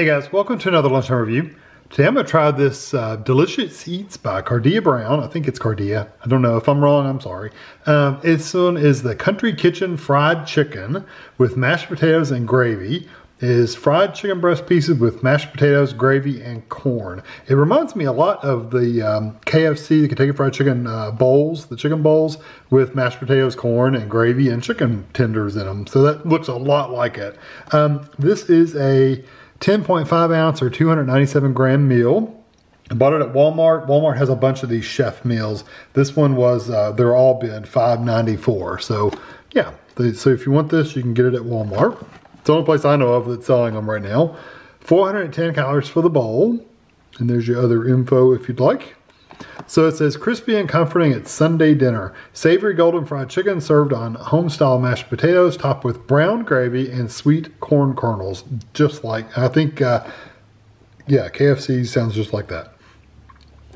Hey guys, welcome to another Lunchtime Review. Today I'm going to try this Delicious Eats by Kardea Brown. I think it's Kardea. I don't know. If I'm wrong, I'm sorry. This one is the Country Kitchen Fried Chicken with mashed potatoes and gravy. It is fried chicken breast pieces with mashed potatoes, gravy, and corn. It reminds me a lot of the KFC, the Kentucky Fried Chicken bowls, the chicken bowls with mashed potatoes, corn, and gravy, and chicken tenders in them. So that looks a lot like it. This is a 10.5 ounce or 297 gram meal. I bought it at Walmart. Walmart has a bunch of these chef meals. This one was, they're all bid $5.94. So yeah, so if you want this, you can get it at Walmart. It's the only place I know of that's selling them right now. 410 calories for the bowl. And there's your other info if you'd like. So it says, crispy and comforting at Sunday dinner. Savory golden fried chicken served on home-style mashed potatoes topped with brown gravy and sweet corn kernels. Just like, I think, yeah, KFC sounds just like that.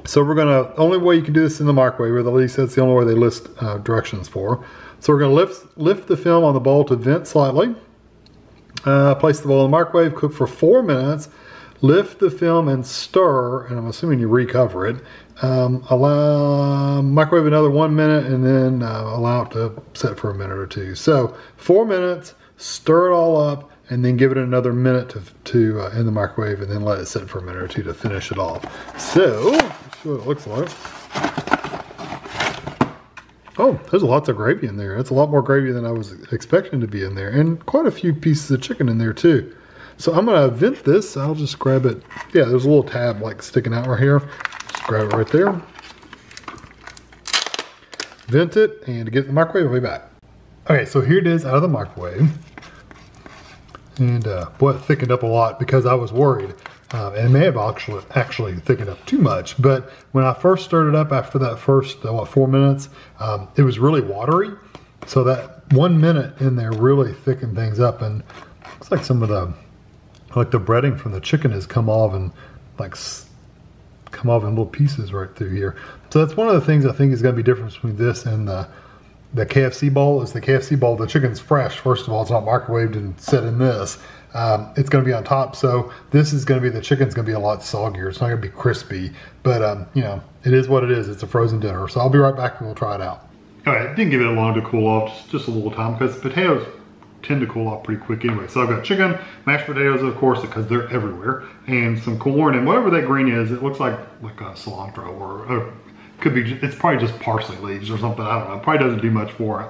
So we're going to, only way you can do this in the microwave, or at least that's the only way they list directions for. So we're going to lift the film on the bowl to vent slightly. Place the bowl in the microwave, cook for 4 minutes, lift the film and stir, and I'm assuming you recover it. Allow microwave another 1 minute, and then allow it to set for a minute or two. So 4 minutes, stir it all up, and then give it another minute to in the microwave, and then let it sit for a minute or two to finish it off. So let's see what it looks like. Oh, there's lots of gravy in there. That's a lot more gravy than I was expecting to be in there. And quite a few pieces of chicken in there too. So I'm going to vent this. I'll just grab it. Yeah, there's a little tab like sticking out right here. Just grab it right there. Vent it, and to get the microwave, we'll be back. Okay, so here it is out of the microwave. And boy, it thickened up a lot because I was worried. And it may have actually thickened up too much, but when I first stirred it up after that first, what, 4 minutes, it was really watery. So that 1 minute in there really thickened things up, and looks like some of the, like the breading from the chicken has come off and like come off in little pieces right through here. So that's one of the things I think is going to be different between this and the KFC bowl. Is the KFC bowl, the chicken's fresh. First of all, it's not microwaved and set in this. It's going to be on top, so this is going to be, the chicken's going to be a lot soggier. It's not going to be crispy, but you know, it is what it is. It's a frozen dinner, so I'll be right back and we'll try it out. All right, I didn't give it long to cool off, just a little time, because potatoes tend to cool off pretty quick anyway. So I've got chicken, mashed potatoes, of course, because they're everywhere, and some corn, and whatever that green is, it looks like a cilantro, or could be, it's probably just parsley leaves or something, I don't know. It probably doesn't do much for it.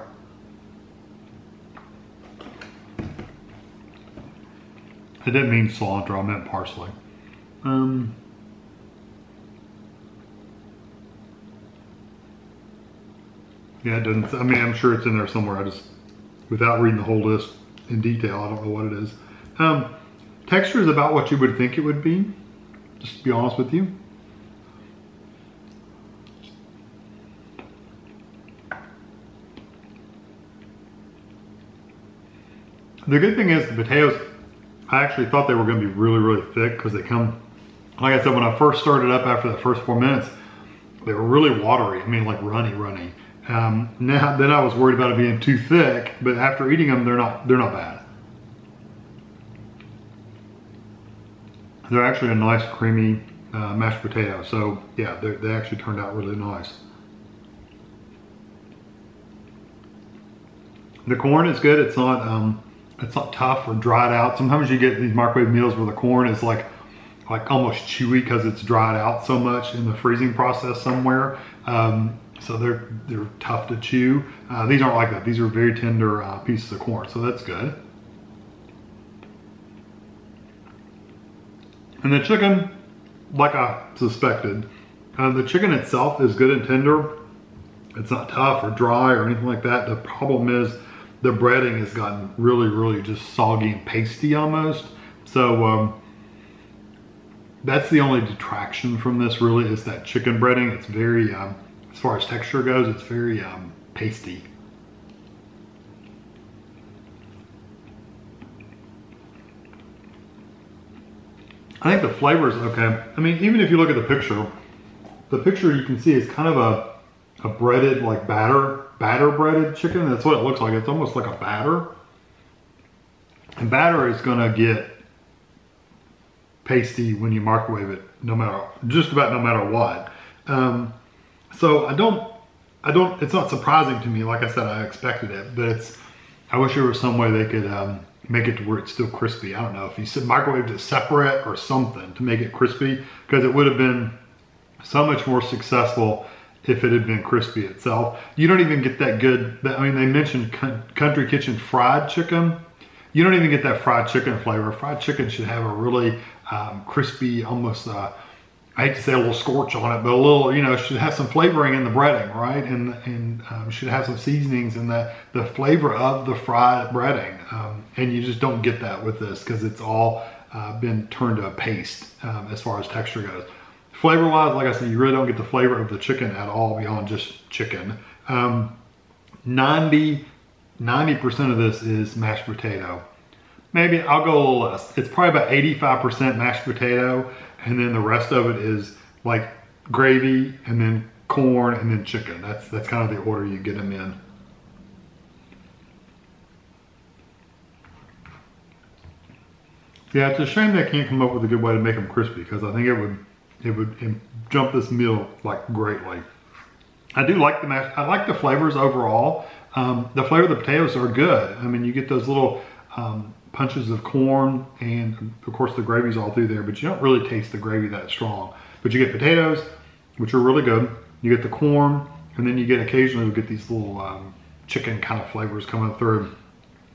I didn't mean cilantro, I meant parsley. Yeah, it doesn't, I mean, I'm sure it's in there somewhere. I just, without reading the whole list in detail, I don't know what it is. Texture is about what you would think it would be, just to be honest with you. The good thing is the potatoes, I actually thought they were going to be really, really thick because they come, like I said, when I first started up after the first 4 minutes, they were really watery. I mean, like runny. Now, then I was worried about it being too thick, but after eating them, they're not bad. They're actually a nice, creamy mashed potato. So yeah, they actually turned out really nice. The corn is good. It's not tough or dried out. Sometimes you get these microwave meals where the corn is like almost chewy because it's dried out so much in the freezing process somewhere. So they're tough to chew. These aren't like that. These are very tender pieces of corn, so that's good. And the chicken, like I suspected, the chicken itself is good and tender. It's not tough or dry or anything like that. The problem is the breading has gotten really, really just soggy and pasty almost. So that's the only detraction from this really, is that chicken breading. It's very, as far as texture goes, it's very pasty. I think the flavor is okay. I mean, even if you look at the picture you can see is kind of a breaded, like batter breaded chicken. That's what it looks like. It's almost like a batter, and batter is gonna get pasty when you microwave it, just about no matter what. So I don't, it's not surprising to me. Like I said, I expected it, but it's, I wish there was some way they could make it to where it's still crispy. I don't know if you said microwaved it separate or something to make it crispy, because it would have been so much more successful if it had been crispy itself. You don't even get that good, I mean, they mentioned Country Kitchen fried chicken. You don't even get that fried chicken flavor. Fried chicken should have a really crispy, almost, I hate to say a little scorch on it, but a little, you know, should have some flavoring in the breading, right? And should have some seasonings in the flavor of the fried breading. And you just don't get that with this, because it's all been turned to a paste as far as texture goes. Flavor-wise, like I said, you really don't get the flavor of the chicken at all beyond just chicken. 90% of this is mashed potato. Maybe I'll go a little less. It's probably about 85% mashed potato, and then the rest of it is like gravy, and then corn, and then chicken. That's kind of the order you get them in. Yeah, it's a shame they can't come up with a good way to make them crispy, because I think it would jump this meal like greatly. I do like the mashed. I like the flavors overall. The flavor of the potatoes are good. I mean, you get those little punches of corn, and of course the gravy's all through there, but you don't really taste the gravy that strong. But you get potatoes, which are really good. You get the corn, and then you get occasionally you'll get these little chicken kind of flavors coming through.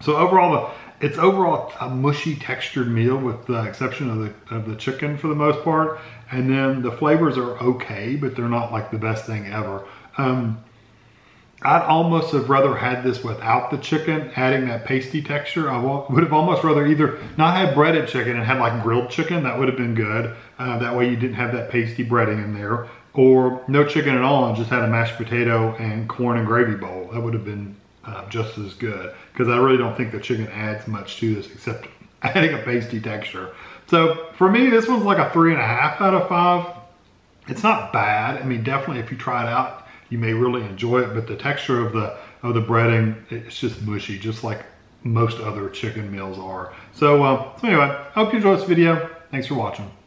So overall, it's overall a mushy textured meal, with the exception of the chicken for the most part. And then the flavors are okay, but they're not like the best thing ever. I'd almost have rather had this without the chicken, adding that pasty texture. I would have almost rather either not had breaded chicken and had like grilled chicken. That would have been good. That way you didn't have that pasty breading in there, or no chicken at all and just had a mashed potato and corn and gravy bowl. That would have been just as good, because I really don't think the chicken adds much to this except adding a pasty texture. So for me, this one's like a 3.5 out of 5. It's not bad. I mean, definitely if you try it out, you may really enjoy it, but the texture of the breading, it's just mushy, just like most other chicken meals are. So anyway, I hope you enjoyed this video. Thanks for watching.